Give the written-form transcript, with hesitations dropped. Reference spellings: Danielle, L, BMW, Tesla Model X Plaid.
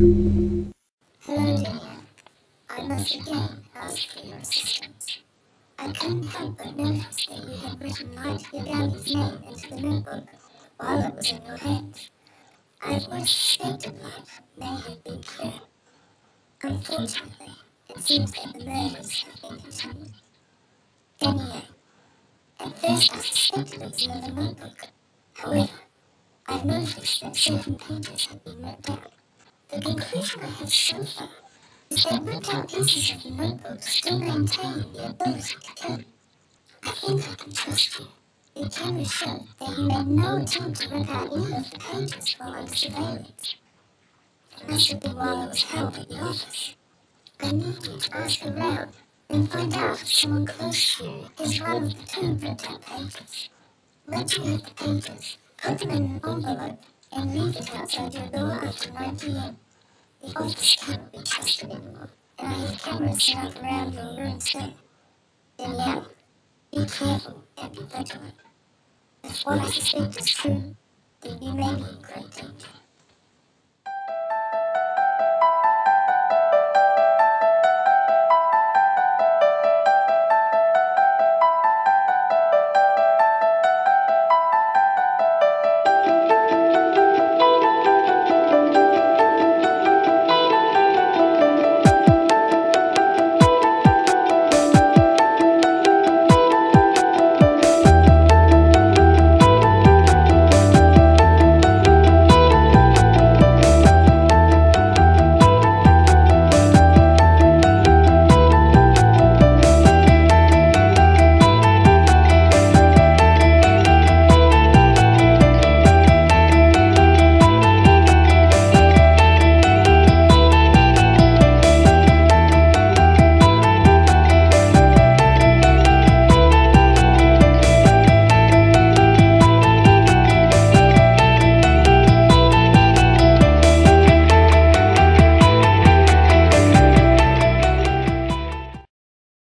Hello, Danielle. I must again ask for your assistance. I couldn't help but notice that you had written your daddy's name into the notebook while it was in your hands. I was suspected that may have been clear. Unfortunately, it seems that the murders have been continued. Danielle, at first I suspected it was another notebook. However, I've noticed that certain pages have been ripped out. The conclusion I have so far is that ripped out pieces of the notebook still maintain the ability to code. I think I can trust you. The camera showed that you made no attempt to rip out any of the pages while under surveillance. It must have been while I was held at the office. I need you to ask around and find out if someone close to you is one of the two ripped out pages. Once you have the pages, put them in an envelope and leave it outside your door after 9 PM. The office cannot be trusted anymore, and I have cameras set up around your room too. Danielle, be careful and be vigilant. If what I suspect is true, then you may be in great danger.